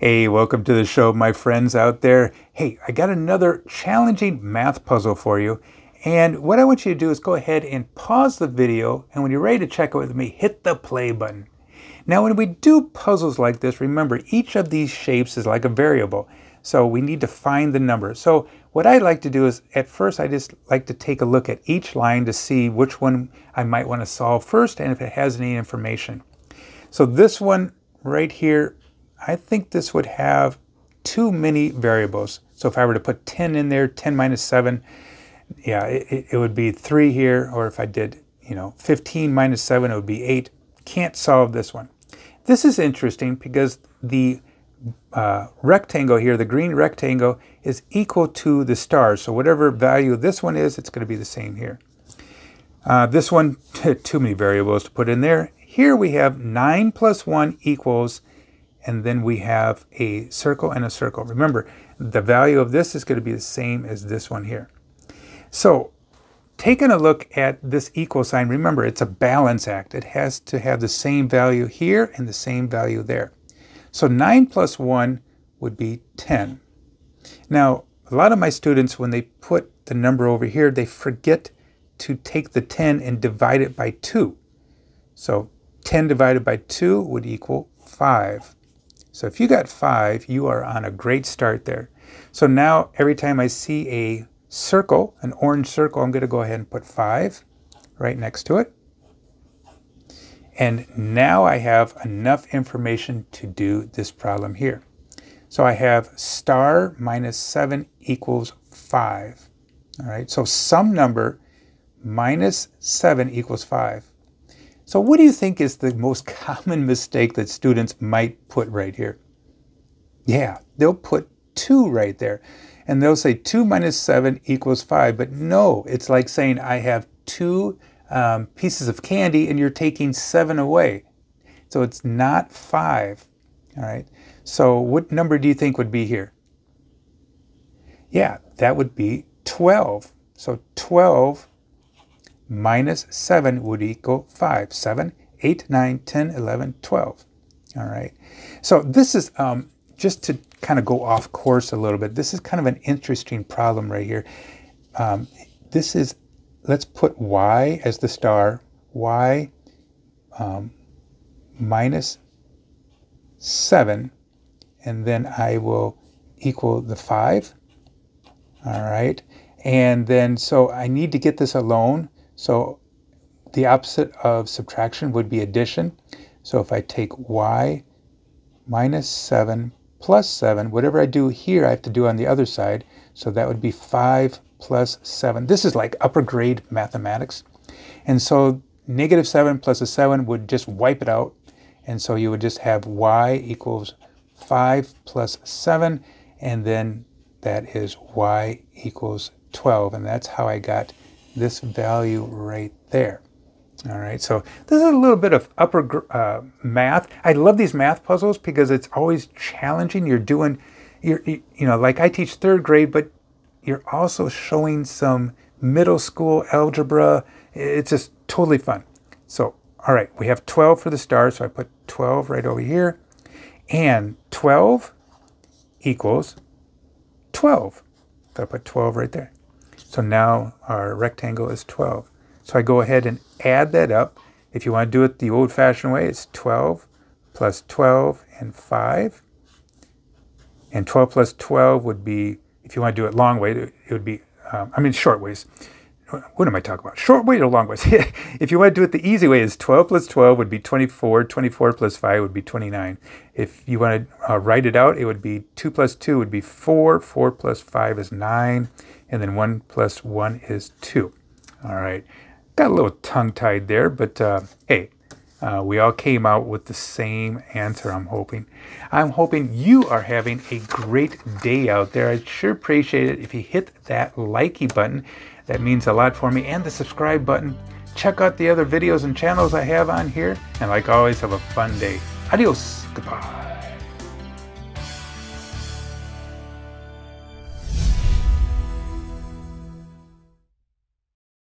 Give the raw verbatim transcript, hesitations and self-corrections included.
Hey, welcome to the show, my friends out there. Hey, I got another challenging math puzzle for you. And what I want you to do is go ahead and pause the video, and when you're ready to check it with me, hit the play button. Now, when we do puzzles like this, remember, each of these shapes is like a variable. So we need to find the number. So what I like to do is, at first, I just like to take a look at each line to see which one I might want to solve first, and if it has any information. So this one right here, I think this would have too many variables. So if I were to put ten in there, ten minus seven, yeah, it, it would be three here. Or if I did, you know, fifteen minus seven, it would be eight. Can't solve this one. This is interesting because the uh, rectangle here, the green rectangle, is equal to the stars. So whatever value this one is, it's going to be the same here. Uh, this one, too many variables to put in there. Here we have nine plus one equals, and then we have a circle and a circle. Remember, the value of this is going to be the same as this one here. So taking a look at this equal sign, remember, it's a balance act. It has to have the same value here and the same value there. So nine plus one would be ten. Now, a lot of my students, when they put the number over here, they forget to take the ten and divide it by two. So ten divided by two would equal five. So if you got five, you are on a great start there. So now every time I see a circle, an orange circle, I'm going to go ahead and put five right next to it. And now I have enough information to do this problem here. So I have star minus seven equals five. All right, so some number minus seven equals five. So what do you think is the most common mistake that students might put right here? Yeah, they'll put two right there. And they'll say two minus seven equals five. But no, it's like saying I have two um, pieces of candy and you're taking seven away. So it's not five. All right. So what number do you think would be here? Yeah, that would be twelve. So twelve minus seven would equal five. seven, eight, nine, ten, eleven, twelve. All right. So this is um, just to kind of go off course a little bit. This is kind of an interesting problem right here. Um, this is, let's put y as the star, y um, minus seven, and then I will equal the five. All right. And then, so I need to get this alone. So the opposite of subtraction would be addition. So if I take y minus seven plus seven, whatever I do here, I have to do on the other side. So that would be five plus seven. This is like upper grade mathematics. And so negative seven plus a seven would just wipe it out. And so you would just have y equals five plus seven. And then that is y equals twelve. And that's how I got this value right there. All right, so this is a little bit of upper uh, math. I love these math puzzles because it's always challenging. You're doing, you're, you know, like I teach third grade, but you're also showing some middle school algebra. It's just totally fun. So, all right, we have twelve for the star, so I put twelve right over here. And twelve equals twelve. So I put twelve right there. So now our rectangle is twelve. So I go ahead and add that up. If you want to do it the old-fashioned way, it's twelve plus twelve and five. And twelve plus twelve would be, if you want to do it long way, it would be, um, I mean short ways. What am I talking about? Short way or long ways? If you want to do it the easy way, is twelve plus twelve would be twenty-four. twenty-four plus five would be twenty-nine. If you want to uh, write it out, it would be two plus two would be four. four plus five is nine. And then one plus one is two. All right. Got a little tongue-tied there, but uh, hey, uh, we all came out with the same answer, I'm hoping. I'm hoping you are having a great day out there. I'd sure appreciate it if you hit that likey button. That means a lot for me, and the subscribe button. Check out the other videos and channels I have on here, and like always, have a fun day. Adios. Goodbye.